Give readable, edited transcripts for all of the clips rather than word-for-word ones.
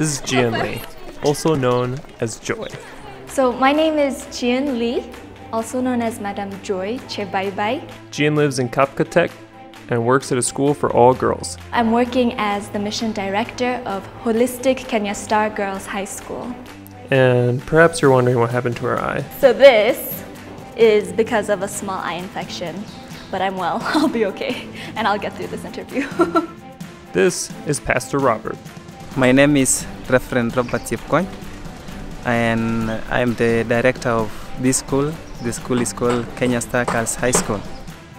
This is Jian Lee, also known as Joy. So my name is Jian Lee, also known as Madam Joy Chebaybay. Jian lives in Kapkatek and works at a school for all girls. I'm working as the mission director of Holistic Kenya Star Girls High School. And perhaps you're wondering what happened to her eye. So this is because of a small eye infection, but I'm well, I'll be okay, and I'll get through this interview. This is Pastor Robert. My name is Reverend Robert Chipcoin, and I'm the director of this school. The school is called Kenya Star Girls High School.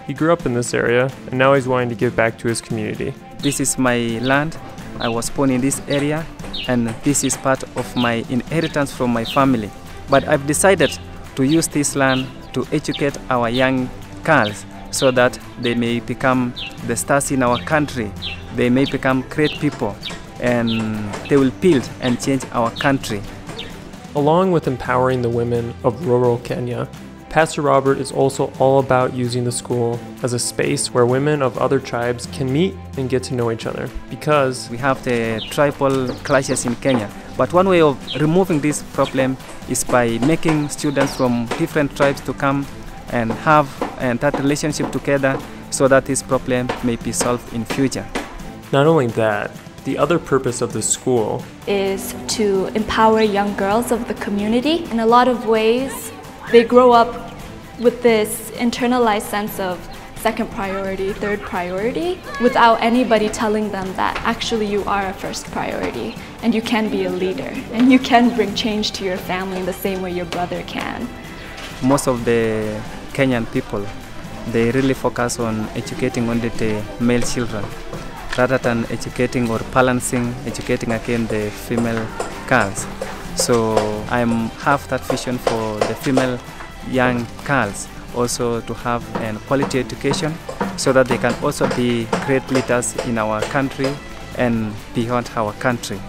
He grew up in this area, and now he's wanting to give back to his community. This is my land. I was born in this area, and this is part of my inheritance from my family. But I've decided to use this land to educate our young girls so that they may become the stars in our country. They may become great people, and they will build and change our country. Along with empowering the women of rural Kenya, Pastor Robert is also all about using the school as a space where women of other tribes can meet and get to know each other, because we have the tribal clashes in Kenya. But one way of removing this problem is by making students from different tribes to come and have that relationship together so that this problem may be solved in future. Not only that, the other purpose of the school is to empower young girls of the community. In a lot of ways, they grow up with this internalized sense of second priority, third priority, without anybody telling them that actually you are a first priority and you can be a leader and you can bring change to your family in the same way your brother can. Most of the Kenyan people, they really focus on educating only the male children rather than educating or balancing, educating again the female girls. So I have that vision for the female young girls also to have a quality education so that they can also be great leaders in our country and beyond our country.